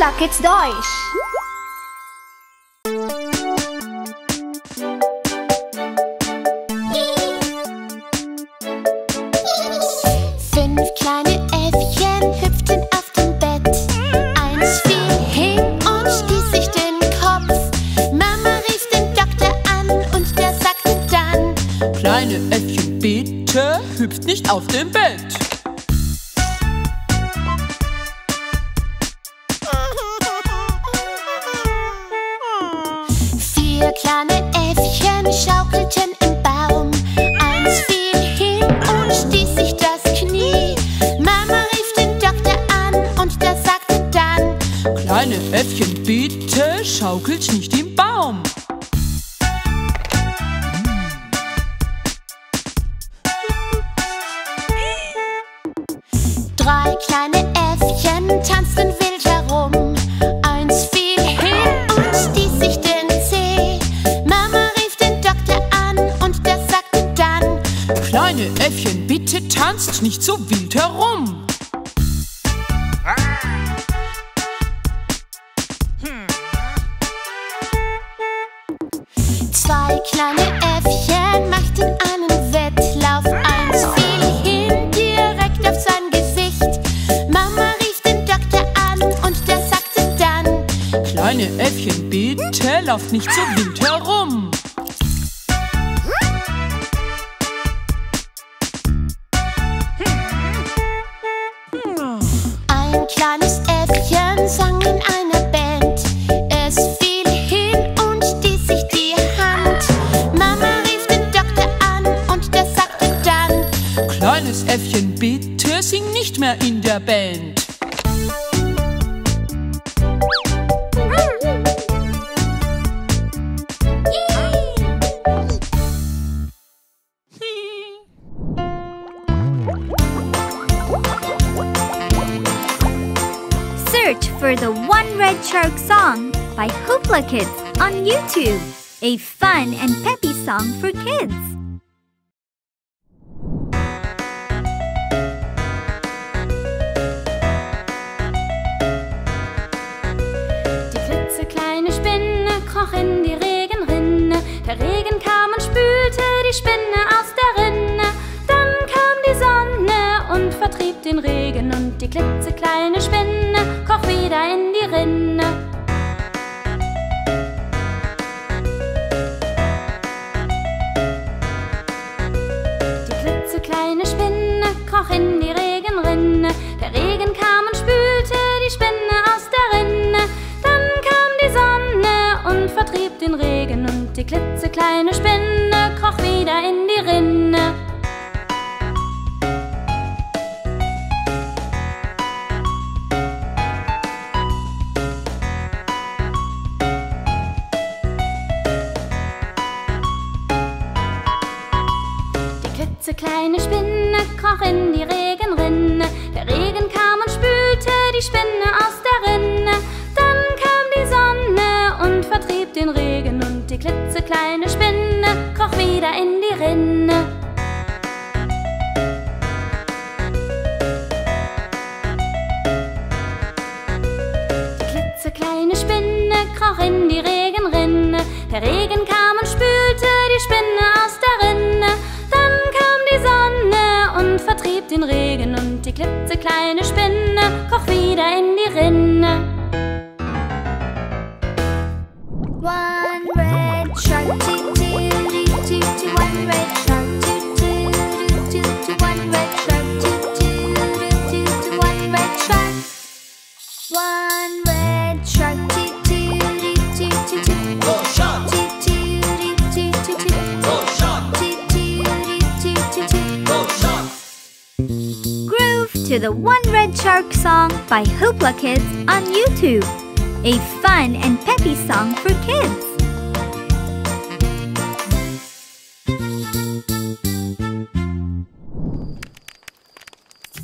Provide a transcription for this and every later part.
HooplaKidz Deutsch. Fünf kleine Äffchen hüpften auf dem Bett. Eins fiel hin und stieß sich den Kopf. Mama rief den Doktor an und der sagte dann: Kleine Äffchen, bitte hüpft nicht auf dem Bett. Vier kleine Äffchen schaukelten im Baum. Eins fiel hin und stieß sich das Knie. Mama rief den Doktor an und der sagte dann: Kleine Äffchen, bitte schaukelt nicht im Baum. Drei kleine Äffchen tanzten wild herum. Eins fiel hin und stieß sich den Zeh. Mama rief den Doktor an und der sagte dann: Kleine Äffchen, bitte tanzt nicht so wild herum. Zwei kleine Äffchen machten einen Wettlauf. Eins fiel hin direkt auf sein Kleine Äffchen, bitte lauft nicht so wild herum. Ein kleines Äffchen sang in einer Band. Es fiel hin und stieß sich die Hand. Mama rief den Doktor an und der sagte dann: Kleines Äffchen, bitte sing nicht mehr in der Band. Search for the One Red Shark song by HooplaKidz on YouTube. A fun and peppy song for kids. Die klitzekleine Spinne kroch in die Regenrinne. Der Regen kam und spülte die Spinne aus der Rinne. Dann kam die Sonne und vertrieb den Regen und die klitzekleine Spinne kroch wieder in die Rinne. Die klitzekleine Spinne kroch in die Regenrinne. Der Regen kam und spülte die Spinne aus der Rinne. Dann kam die Sonne und vertrieb den Regen und die klitzekleine Spinne kroch wieder in die Rinne. Die klitzekleine Spinne kroch in die Regenrinne. Der Regen kam und spülte die Spinne aus der Rinne. Dann kam die Sonne und vertrieb den Regen und die klitzekleine Spinne kroch wieder in die Rinne. Die klitzekleine Spinne kroch in die Regenrinne. Der Regen kam und spülte die Spinne aus der Rinne. Vertrieb den Regen und die klitzekleine Spinne kroch wieder in die Rinne. One red shark, two, two, two, one red shark, two, two, two, one red shark, two, two, one red shark. One red shark, two, two, two, two, oh shark, two, two, two, two, oh shark, two, two, two, two, oh shark. Groove to the One Red Shark song by HooplaKidz on YouTube. A fun and peppy song for kids.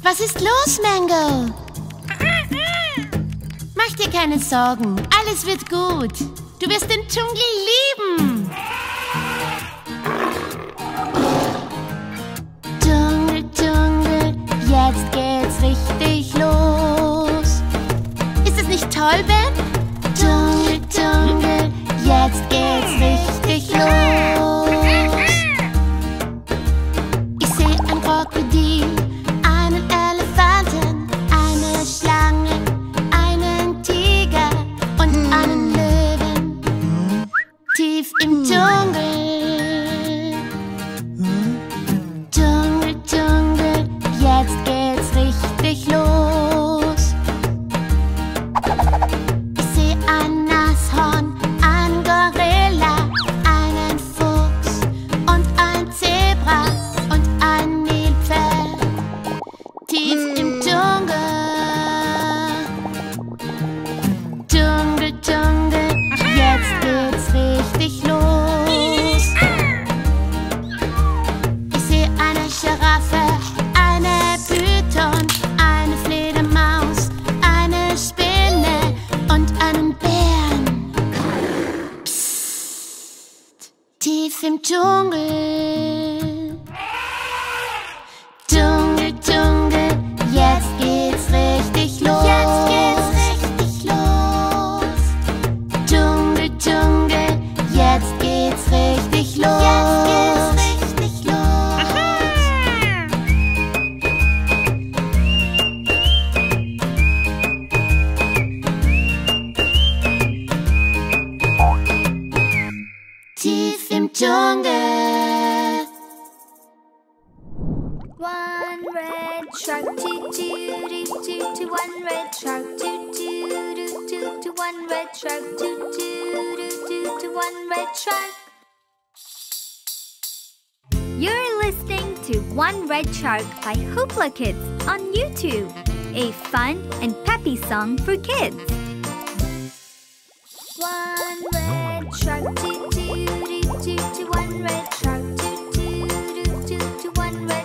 Was ist los, Mango? Mach dir keine Sorgen, alles wird gut. Du wirst den Dschungel lieben. Jetzt geht's richtig los. Ist es nicht toll, Ben? Dschungel. Dschungel, Dschungel, jetzt geht's richtig los. Jetzt geht's richtig los. Dschungel, Dschungel, jetzt geht's richtig los. Jetzt geht's richtig los. Aha. Tief im Dschungel. One red shark, doo doo doo doo doo. One red shark, doo doo doo doo doo. One red shark, doo doo doo doo doo. One red shark. You're listening to One Red Shark by HooplaKidz on YouTube, a fun and peppy song for kids. One red shark, doo doo doo doo doo. One red shark, doo doo doo doo doo. One red shark, doo doo doo doo doo. One red shark.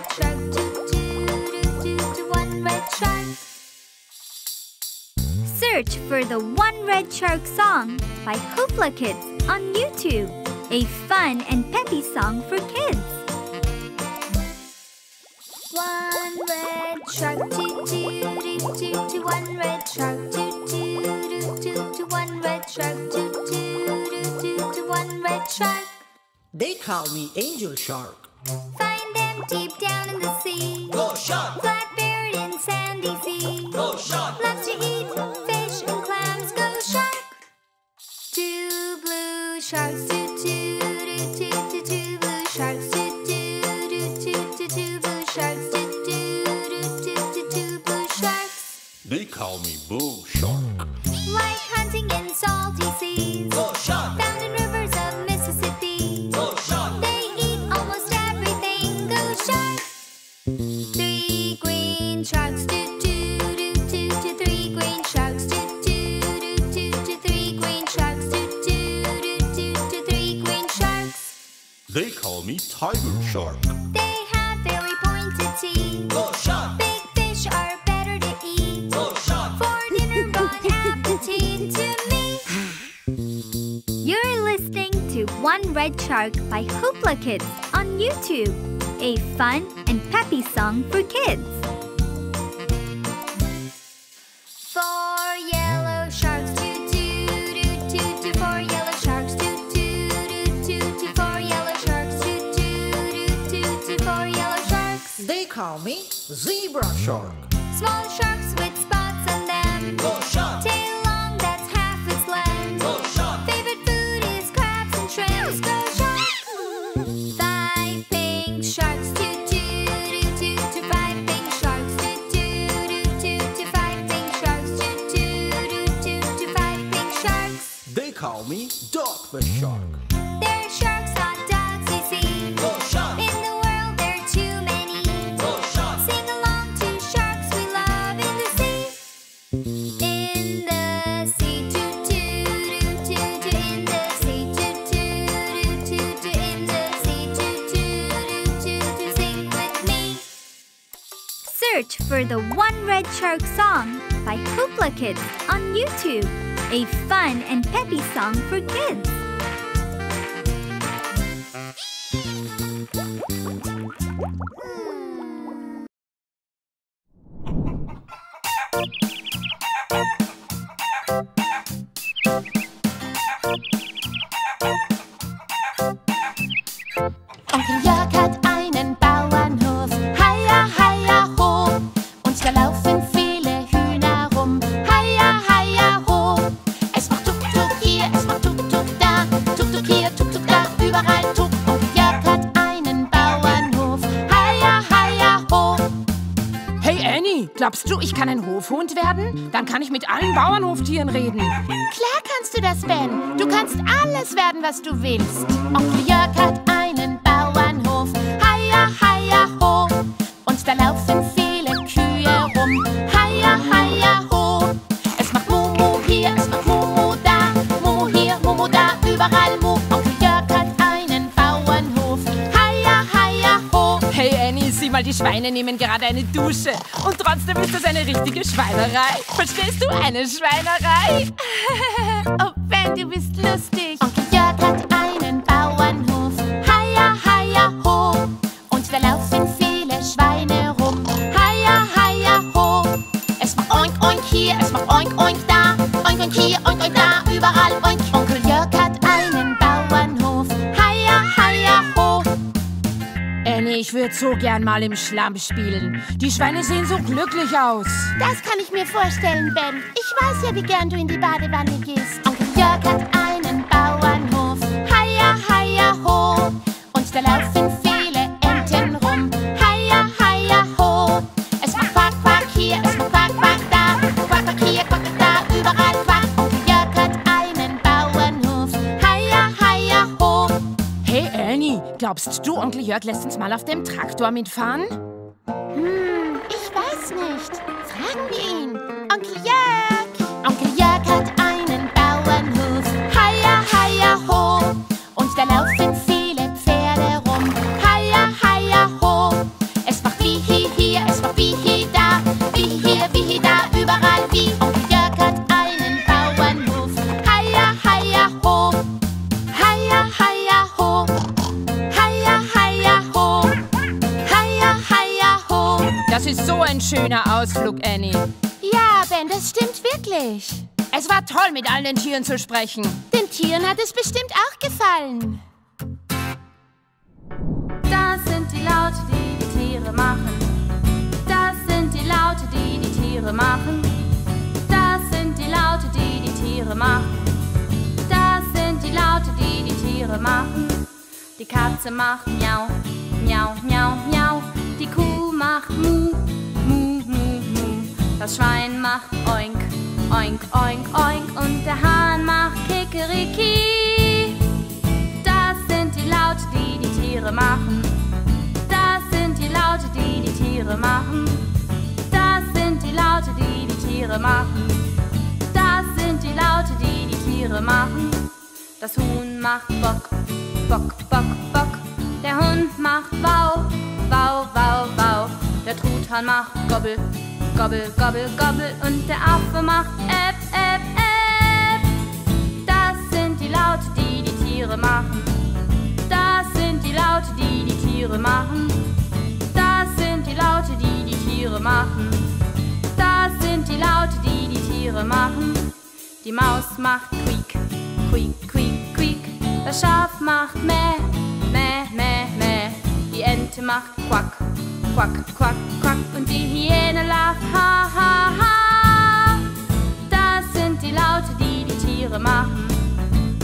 Search for the One Red Shark song by HooplaKidz on YouTube, a fun and peppy song for kids. One red shark, doo doo doo doo doo. One red shark, doo doo doo doo doo. One red shark, doo doo doo doo doo. One red shark. They call me Angel Shark. Find them deep down in the sea. Go shark! Flat-buried in sandy sea. Go shark! Loves to eat fish and clams. Go shark! Two blue sharks, doo doo doo doo doo. Two blue sharks, doo doo doo doo doo. Two blue sharks, doo doo doo doo doo. Two blue sharks. They call me Bull Shark. Like hunting in salty seas. Go shark! Found in rivers of Mississippi. Go shark! They eat almost everything. Go shark! Three green sharks, doo doo doo doo doo. Three green sharks, doo doo doo doo doo. Three green sharks, doo doo doo doo doo. Three green sharks. They call me Tiger Shark. They have very pointed teeth. Go shark! Big fish are better to eat. Go shark! For dinner, bon appetit to me. You're listening to One Red Shark by HooplaKidz on YouTube, a fun and peppy song for kids. Four yellow sharks, doo doo doo doo doo. Four yellow sharks, doo doo doo doo doo. Four yellow sharks, doo doo doo doo doo. Four yellow sharks. They call me Zebra Shark. Small sharks with spots on them. Go shark! Tail long, that's half its length. Go shark! Favorite food is crabs and shrimps. Go shark! Five pink sharks, doo doo doo doo doo. Five pink sharks, doo doo doo doo doo. Five pink sharks, doo doo doo doo doo. Five pink sharks. They call me Dogfish Shark. They're sharks on dogs you see. Go shark! In the world there are too many. Go shark! Sing along to sharks we love in the sea. In the sea, doo doo doo doo doo. In the sea, doo doo doo doo doo. In the sea, doo doo doo doo doo. Sing with me. Search for the One Red Shark song by HooplaKidz on YouTube, a fun and peppy song for kids. Onkel Jörg hat einen Bauernhof, heia, heia, ho. Und da laufen viele Hühner rum, heia, heia, ho. Es macht Tuk Tuk hier, es macht Tuk Tuk da, Tuk Tuk hier, Tuk Tuk da, überall Tuk. Onkel Jörg hat einen Bauernhof, heia, heia, ho. Hey Annie, glaubst du, ich kann ein Hofhund werden? Dann kann ich mit allen Bauernhoftieren reden. Klar kannst du das, Ben. Du kannst alles werden, was du willst. Onkel Jörg hat einen Bauernhof, heia, heia, ho. Und da laufen viele Kühe rum, heia, heia, ho. Es macht Mumu hier, es macht Mumu da, Mumu hier, Mumu da, überall Mu. Onkel Jörg hat einen Bauernhof, heia, heia, ho. Hey Annie, sieh mal, die Schweine nehmen gerade eine Dusche. Und trotzdem ist das eine richtige Schweinerei. Verstehst du? Eine Schweinerei. Oh Ben, du bist lustig. Onkel Jörg hat einen Bauernhof, heia, und hier und da, überall. Und Onkel Jörg hat einen Bauernhof. Heia, heia, ho. Annie, ich würde so gern mal im Schlamm spielen. Die Schweine sehen so glücklich aus. Das kann ich mir vorstellen, Ben. Ich weiß ja, wie gern du in die Badewanne gehst. Onkel Jörg hat einen Bauernhof. Heia, heia, ho. Und da laufen viele Enten rum. Heia, heia, ho. Es macht Quack, Quack hier, es macht Quack, Quack da. Quack, Quack hier, Quack, Quack da, überall Quack. Onkel Jörg hat einen Bauernhof. Heia, heia, ho. Hey Annie, glaubst du, Onkel Jörg lässt uns mal auf dem Traktor mitfahren? Ich weiß nicht. Fragen wir ihn. Onkel Jörg. Onkel Jörg hat einen Bauernhof. Heia, heia, ho. Und da laufen viele schöner Ausflug, Annie. Ja, Ben, das stimmt wirklich. Es war toll, mit all den Tieren zu sprechen. Den Tieren hat es bestimmt auch gefallen. Das sind die Laute, die die Tiere machen. Das sind die Laute, die die Tiere machen. Das sind die Laute, die die Tiere machen. Das sind die Laute, die die Tiere machen. Die Katze macht miau, miau, miau, miau. Die Kuh macht mu. Das Schwein macht oink, oink, oink, oink und der Hahn macht Kikeriki. Das sind die Laute, die die Tiere machen. Das sind die Laute, die die Tiere machen. Das sind die Laute, die die Tiere machen. Das sind die Laute, die die Tiere machen. Das Huhn macht bock, bock, bock, bock. Der Hund macht wau, wau, wau, wau. Der Truthahn macht gobbel, gobbel, gobbel, gobbel und der Affe macht äpp, äpp, äpp. Das sind die Laute, die die Tiere machen. Das sind die Laute, die die Tiere machen. Das sind die Laute, die die Tiere machen. Das sind die Laute, die die Tiere machen. Die Maus macht quiek, quiek, quiek, quiek. Das Schaf macht mäh, mäh, mäh, mäh. Die Ente macht quack, quack, quack, quack und die Hyäne lacht ha, ha, ha. Das sind die Laute, die die Tiere machen.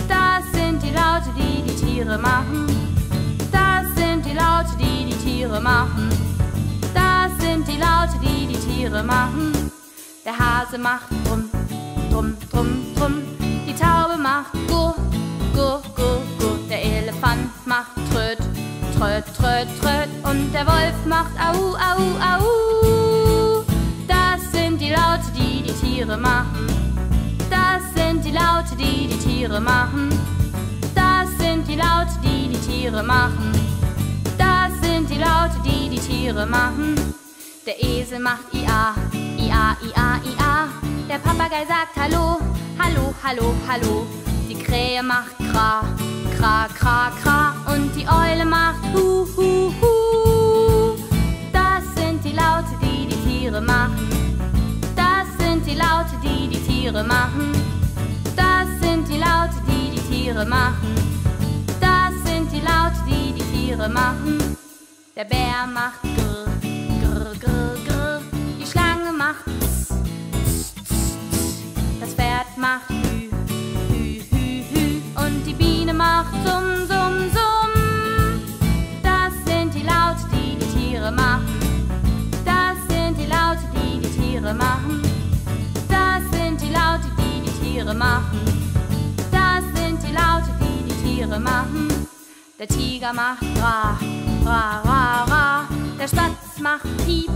Das sind die Laute, die die Tiere machen. Das sind die Laute, die die Tiere machen. Das sind die Laute, die die Tiere machen. Der Hase macht drum, drum, drum, drum. Die Taube macht gu, gu, gu, gu. Der Elefant macht tröd, tröd, tröd, tröd und der Wolf macht au, au, au. Das sind die Laute, die die Tiere machen. Das sind die Laute, die die Tiere machen. Das sind die Laute, die die Tiere machen. Das sind die Laute, die die Tiere machen. Der Esel macht ia, ia, ia, ia. Der Papagei sagt hallo, hallo, hallo, hallo. Die Krähe macht kra, kra, kra, kra und die Eule macht hu, hu, hu. Das sind die Laute, die die Tiere machen. Das sind die Laute, die die Tiere machen. Das sind die Laute, die die Tiere machen. Das sind die Laute, die die Tiere machen. Der Bär macht grr, grr, grr, grr. Die Schlange macht tss, tss, tss, tss. Das Pferd macht hü, hü, hü, hü und die Biene macht summ, summ, summ. Das sind die Laute, die die Tiere machen. Das sind die Laute, die die Tiere machen. Das sind die Laute, die die Tiere machen. Der Tiger macht ra, ra, ra, ra. Der Spatz macht piep,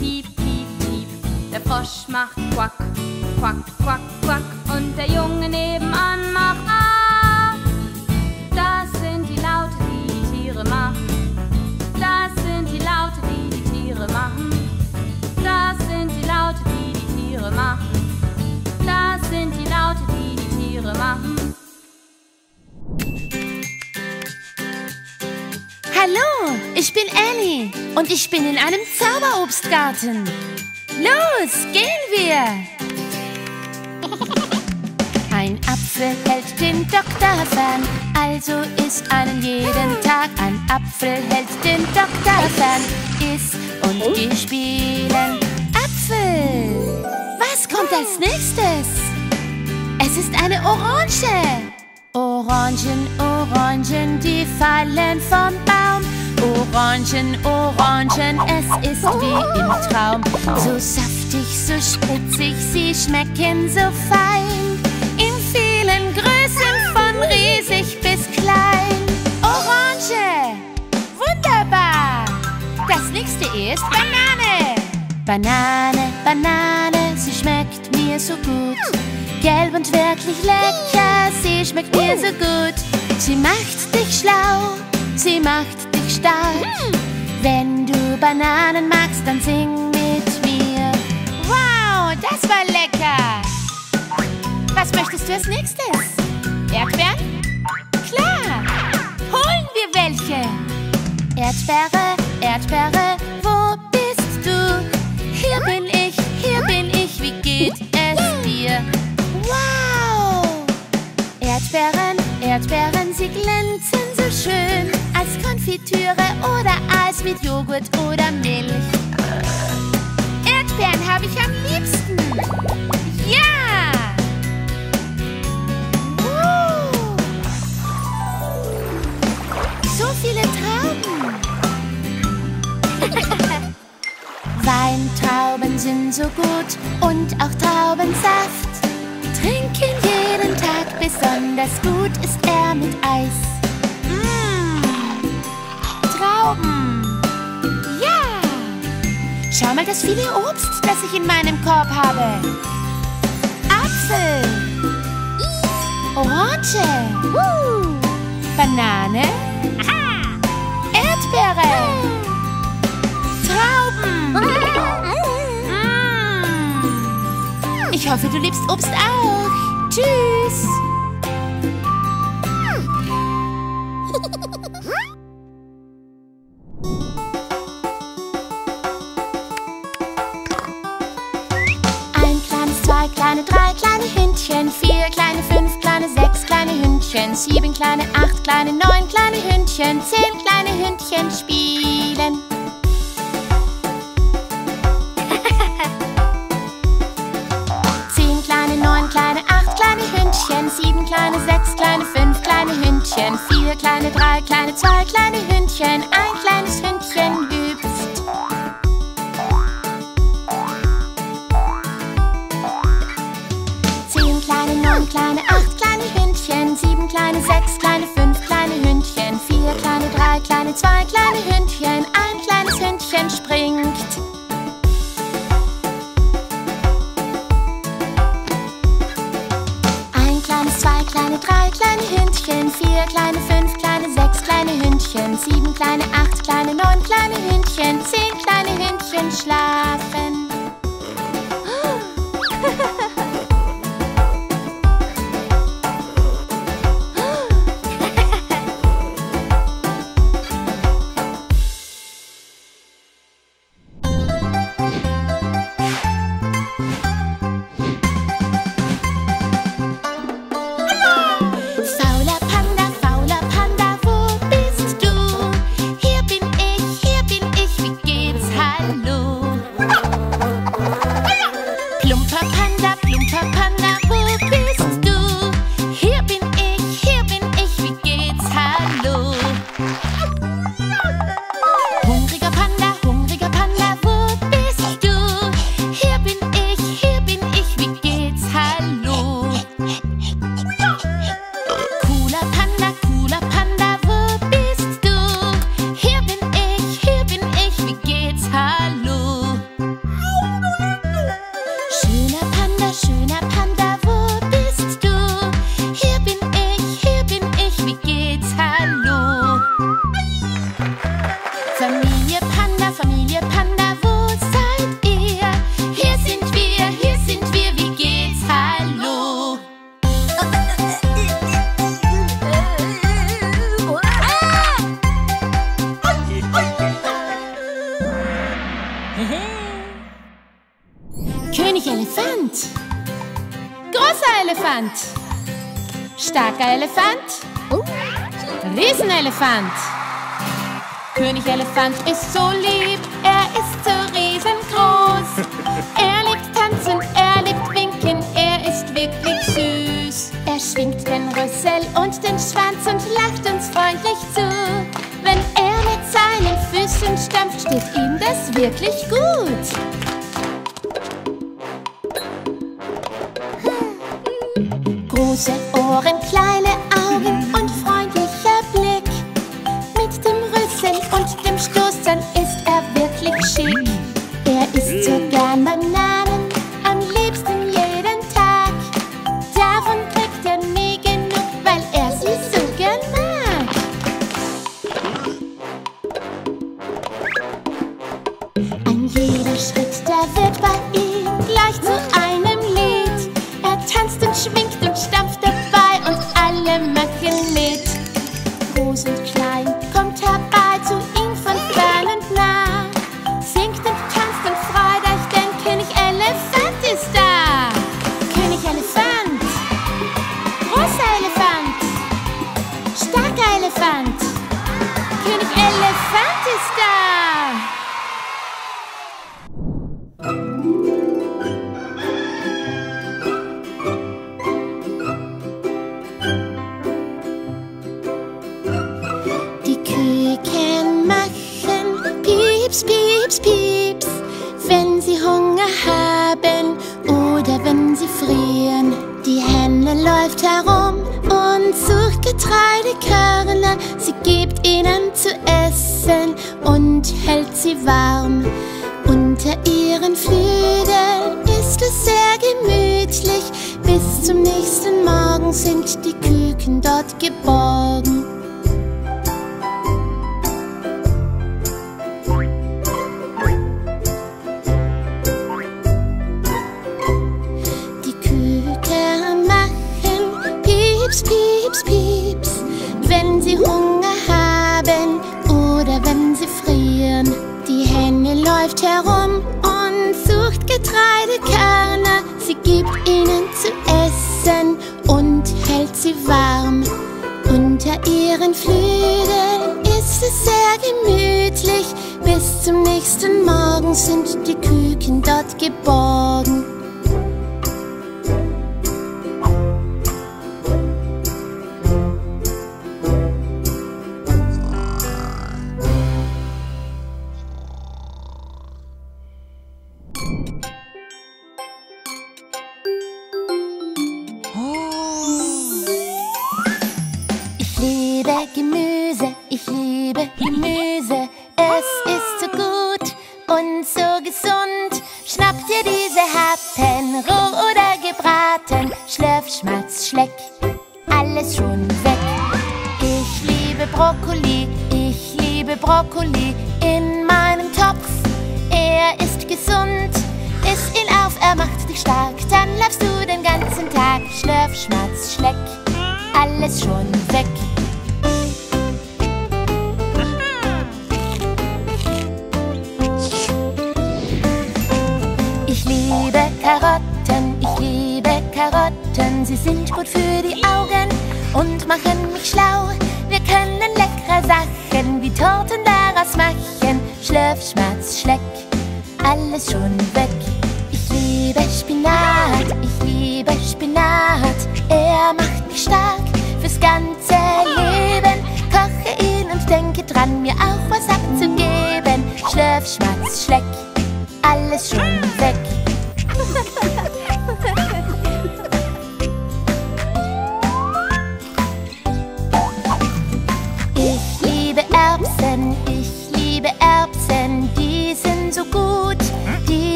piep, piep, piep. Der Frosch macht quack, quack, quack, quack. Und der Junge nebenan macht ah. Das sind die Laute, die die Tiere machen. Das sind die Laute, die die Tiere machen. Das sind die Laute, die die Tiere machen. Das sind die Laute, die die Tiere machen. Hallo, ich bin Annie und ich bin in einem Zauberobstgarten. Los, gehen wir! Ein Apfel hält den Doktor fern, also isst einen jeden Tag. Ein Apfel hält den Doktor fern, iss und geh spielen. Apfel! Was kommt als nächstes? Es ist eine Orange! Orangen, Orangen, die fallen vom Baum. Orangen, Orangen, es ist wie im Traum. So saftig, so spritzig, sie schmecken so fein. In vielen Größen von riesig bis klein. Orange! Wunderbar! Das nächste ist Banane. Banane, Banane, sie schmeckt mir so gut. Gelb und wirklich lecker, sie schmeckt mir so gut. Sie macht dich schlau, sie macht dich stark. Wenn du Bananen magst, dann sing mit mir. Wow, das war lecker! Was möchtest du als nächstes? Erdbeeren? Klar! Holen wir welche! Erdbeere, Erdbeere, wo bist du? Hier bin ich, wie geht es dir? Wow! Erdbeeren, Erdbeeren, sie glänzen so schön. Als Konfitüre oder Eis mit Joghurt oder Milch. Erdbeeren habe ich am liebsten. Ja! So viele Trauben. Weintrauben sind so gut und auch Traubensaft. Trinken jeden Tag, besonders gut ist er mit Eis. Trauben! Ja! Schau mal das viele Obst, das ich in meinem Korb habe. Apfel! Orange! Banane! Erdbeere! Trauben! Ich hoffe, du liebst Obst auch. Tschüss! Ein kleines, zwei kleine, drei kleine Hündchen, vier kleine, fünf kleine, sechs kleine Hündchen, sieben kleine, acht kleine, neun kleine Hündchen, zehn kleine Hündchen spielen. Kleine, acht kleine Hündchen, sieben kleine, sechs kleine, fünf kleine Hündchen, vier kleine, drei kleine, zwei kleine Hündchen, ein kleines Hündchen hüpft. Zehn kleine, neun kleine, acht kleine Hündchen, sieben kleine, sechs kleine, fünf kleine Hündchen, vier kleine, drei kleine, zwei kleine Hündchen, ein kleines Hündchen springt. Zwei kleine, drei kleine Hündchen, vier kleine, fünf kleine, sechs kleine Hündchen, sieben kleine, acht kleine, neun kleine Hündchen, zehn kleine Hündchen schlafen. König Elefant. Großer Elefant. Starker Elefant. Riesenelefant. König Elefant ist so lieb. Er ist so riesengroß. Er liebt tanzen, er liebt winken. Er ist wirklich süß. Er schwingt den Rüssel und den Schwanz und lacht uns freundlich zu. Wenn er mit seinen Füßen stampft, steht ihm das wirklich gut. Große Ohren, kleine Augen und freundlicher Blick. Mit dem Rüsseln und dem Stoßern ist er wirklich schick. Er isst so gern Bananen, am liebsten jeden Tag. Davon kriegt er nie genug, weil er sie so gern mag. An jedem Schritt, der wird bei ihm gleich zu einem Lied. Er tanzt und schwingt und stampft dabei und alle machen mit. Groß und klein kommt herbei zu ihm von fern und nah. Singt und tanzt und freut euch, denn König Elefant ist da. König Elefant, großer Elefant, starker Elefant. König Elefant ist da. Pieps, pieps, pieps, wenn sie Hunger haben oder wenn sie frieren. Die Henne läuft herum und sucht Getreidekörner. Sie gibt ihnen zu essen und hält sie warm. Unter ihren Flügeln ist es sehr gemütlich. Bis zum nächsten Morgen sind die Küken dort geborgen. Pieps, pieps, wenn sie Hunger haben oder wenn sie frieren. Die Henne läuft herum und sucht Getreidekörner. Sie gibt ihnen zu essen und hält sie warm. Unter ihren Flügeln ist es sehr gemütlich. Bis zum nächsten Morgen sind die Küken dort geborgen.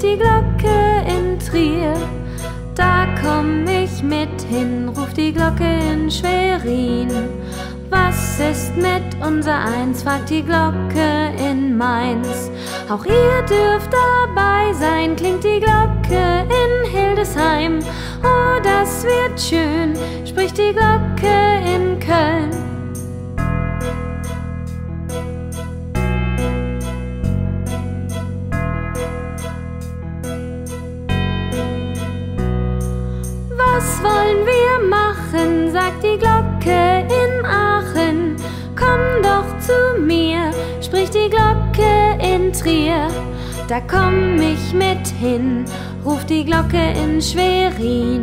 durch die Glocke in Trier. Da komm ich mit hin, ruft die Glocke in Schwerin. Was ist mit unser Eins, fragt die Glocke in Mainz. Auch ihr dürft dabei sein, klingt die Glocke in Hildesheim. Oh, das wird schön, spricht die Glocke in Köln. Was wollen wir machen, sagt die Glocke in Aachen. Komm doch zu mir, spricht die Glocke in Trier. Da komm ich mit hin, ruft die Glocke in Schwerin.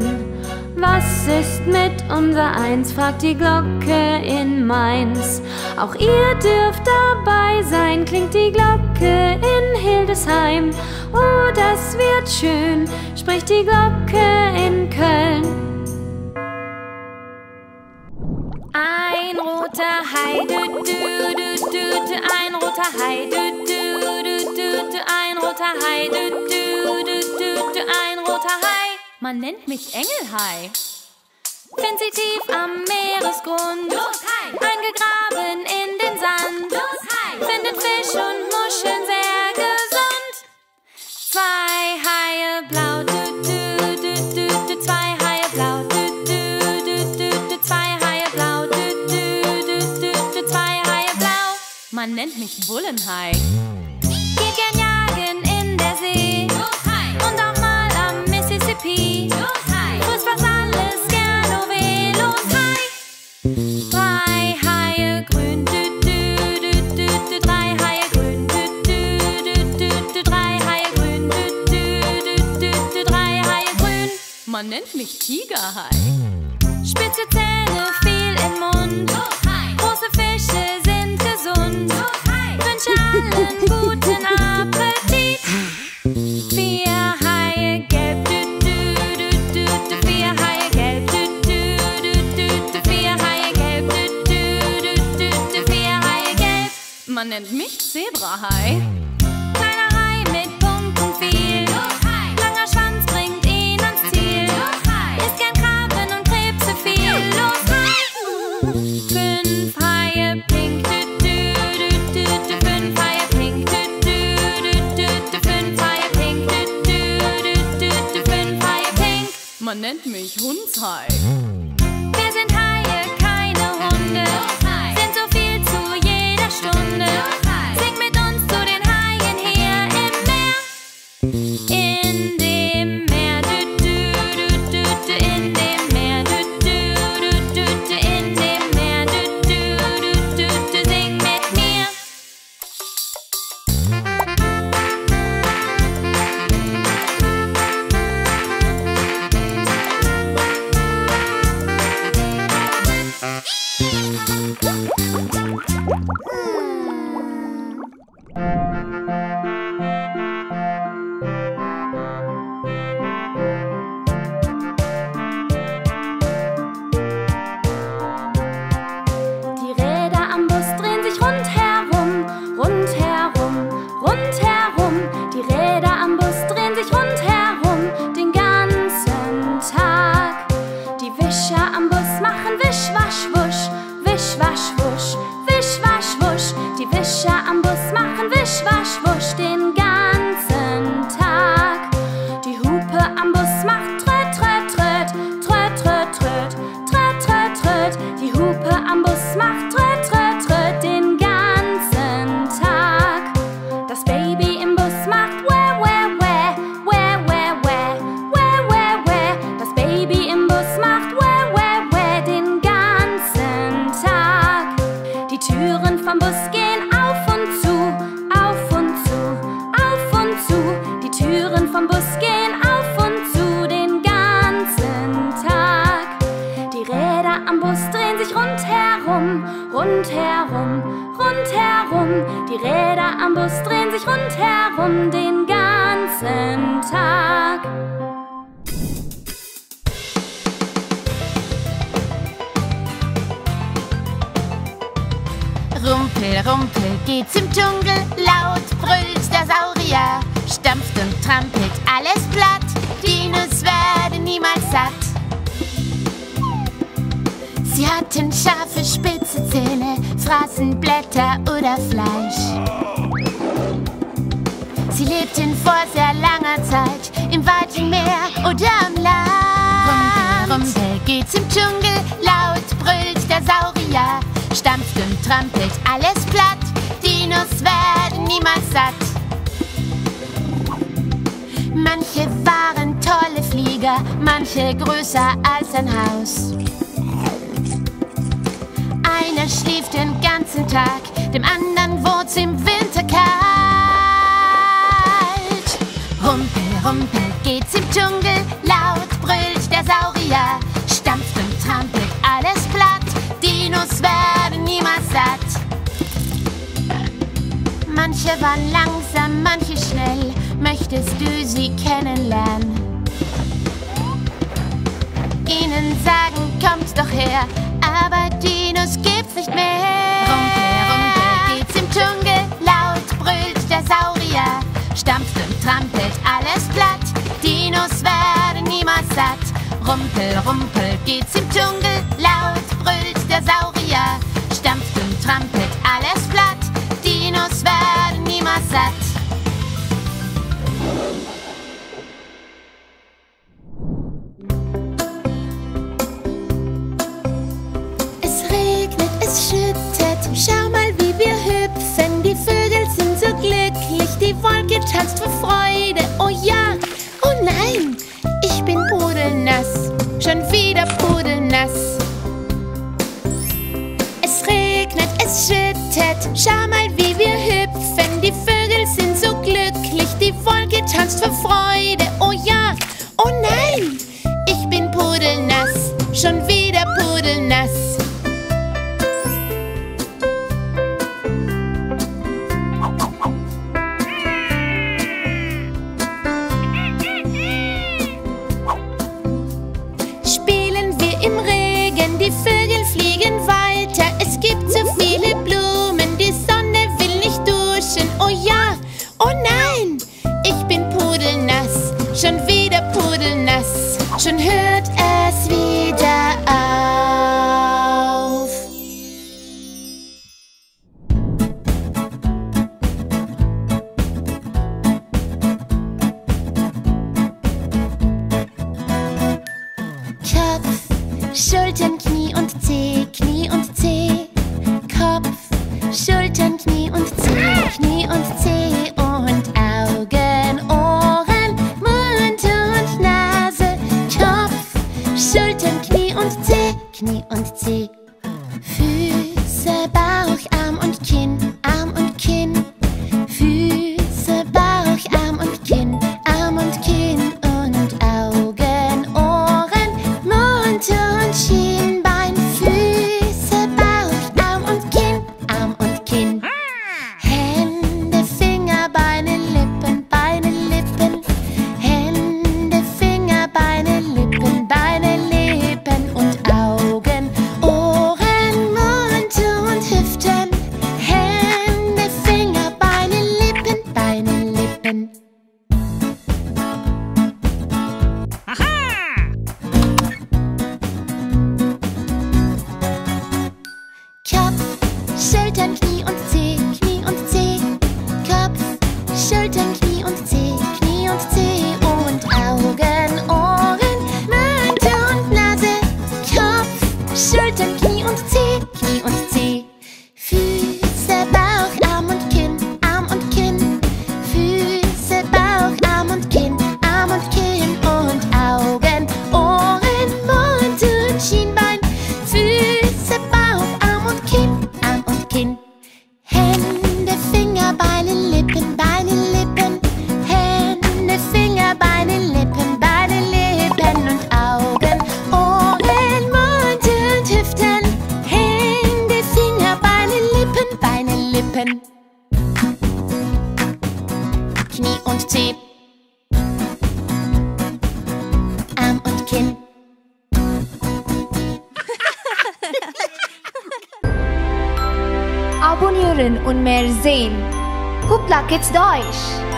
Was ist mit unser Eins, fragt die Glocke in Mainz. Auch ihr dürft dabei sein, klingt die Glocke in Hildesheim. Oh, das wird schön, spricht die Glocke in Köln. Ein roter Hai, dü, dü, dü, dü, ein roter Hai, dü, dü, dü, ein roter Hai, dü, dü, dü, ein roter Hai. Man nennt mich Engelhai. Find sie tief am Meeresgrund, los, Hai, eingegraben in den Sand. Los, Hai, finden Fisch und Muscheln sehr gesund. Zwei Haie blau, dü, dü, dü, dü, dü, zwei Haie blau, dü, dü, dü, dü, dü, zwei Haie blau, dü, dü, dü, dü, dü, zwei Haie blau. Man nennt mich Bullenhai. Geht gern jagen in der See, los, Hai, und auch mal am Mississippi. Los, Hai, frisst was alles gern, oh weh, los, Hai. Drei Haie grün, dü, dü, dü, dü, dü, drei Haie grün, dü, dü, dü, dü, drei Haie grün, dü, dü, dü, dü, drei Haie grün. Man nennt mich Tigerhai. Spitze Zähne, viel im Mund, los, Hai, große Fische sind gesund, los, Hai, wünsche allen guten Appetit. Vier Haie gelb, dü, dü, dü, dü, dü, vier Haie gelb, dü, dü, dü, dü, dü, vier Haie gelb, dü, dü, dü, dü, dü, vier Haie gelb. Man nennt mich Zebrahai. Kleiner Hai mit Punkt und viel, los, Hai, langer Schwanz bringt ihn ans Ziel, los, Hai, isst gern Krabben und Krebse viel, los, Hai. Fünf Haie pink, dü, dü, dü, dü, dü, fünf Haie pink, dü, dü, dü, dü, dü, fünf Haie pink, dü, dü, dü, dü, dü, fünf Haie pink. Man nennt mich Hundshai. Wir sind Haie, keine Hunde, los, Hai, sind so viel zu jeder Stunde, los, Hai, sing mit uns zu den Haien hier im Meer. In dem Meer, dü, dü, dü, dü, dü, in dem Meer, dü, dü, dü, dü, dü, in dem Meer, dü, dü, dü, dü, dü, sing mit mir. Die Räder am Bus drehen sich rundherum, rundherum, rundherum. Die Räder am Bus drehen sich rundherum den ganzen Tag. Die Wischer am Bus machen Wisch, wasch, wusch, Wisch, wasch, wusch, Wisch, wasch, wusch. Die Wischer am Bus machen Wisch, wasch, wusch den ganzen Tag. Die Hupe am Bus macht Tröt, Tröt, Tröt, Tröt, Tröt, Tröt, Tröt, Tröt, Tröt. Die Hupe am Bus macht Tröt, Tröt, Tröt den ganzen Tag. Das Baby im Bus macht Wäh, Wäh, Wäh, Wäh, Wäh, Wäh, Wäh, Wäh, Wäh. Das Baby im Bus macht Wäh, Wäh, Wäh den ganzen Tag. Die Türen vom Bus gehen auf und zu, auf und zu, auf und zu. Die Türen vom Bus gehen auf und zu den ganzen Tag. Die Räder am Bus drehen sich rundherum, rundherum, rundherum. Die Räder am Bus drehen sich rundherum den ganzen Tag. Rumpel, Rumpel geht's im Dschungel, laut brüllt der Saurier, stampft und trampelt alles platt, Dinos werden niemals satt. Sie hatten scharfe, spitze Zähne, fraßen Blätter oder Fleisch. Sie lebten vor sehr langer Zeit im weiten Meer oder am Land. Rumpel, Rumpel geht's im Dschungel, laut brüllt der Saurier, stampft und trampelt alles platt, Dinos werden niemals satt. Manche waren tolle Flieger, manche größer als ein Haus. Einer schlief den ganzen Tag, dem anderen wurd's im Winter kalt. Rumpel, Rumpel geht's im Dschungel, laut brüllt der Saurier, stampft und trampelt alles platt, Dinos werden niemals satt. Manche waren langsam, manche schnell, möchtest du sie kennenlernen? Ihnen sagen, kommt doch her, aber Dinos gibt's nicht mehr. Rumpel, Rumpel geht's im Dschungel, laut brüllt der Saurier, stampft und trampelt alles platt, Dinos werden niemals satt. Rumpel, Rumpel geht's im Dschungel, laut brüllt der Saurier, stampft und trampelt alles platt, Dinos werden niemals satt. Es regnet, es schüttet, schau mal, wie wir hüpfen, die Vögel sind so glücklich, die Wolke tanzt vor Freude, oh ja, oh nein, ich bin pudelnass, schon wieder pudelnass. Es regnet, es schüttet, schau mal, wie wir hüpfen, die Vögel sind so glücklich, die Wolke tanzt vor Freude, oh ja, oh nein, ich bin pudelnass, schon wieder pudelnass. Schon hört es wieder auf. Kopf, Schultern, Knie und Zeh, Knie und Zeh. Kopf, Schultern, Knie und Zeh, Knie und Zeh und Augen, Ohren, Mund und Nase. Schultern, Knie und Zeh, Knie und Zeh. Füße, Bauch, Arm und Kinn, Arm und Kinn. Füße, Bauch, Arm und Kinn, Arm und Kinn. Und Augen, Ohren, Mund und Schienbein. Füße, Bauch, Arm und Kinn, Arm und Kinn. Hände, Finger, Beine, Lippen, Beine, Lippen. Hände, Finger, Beine, Lippen, Beine. Knie und Zeh, Arm und Kinn. Abonniere hören und mehr sehen. HooplaKidz Deutsch!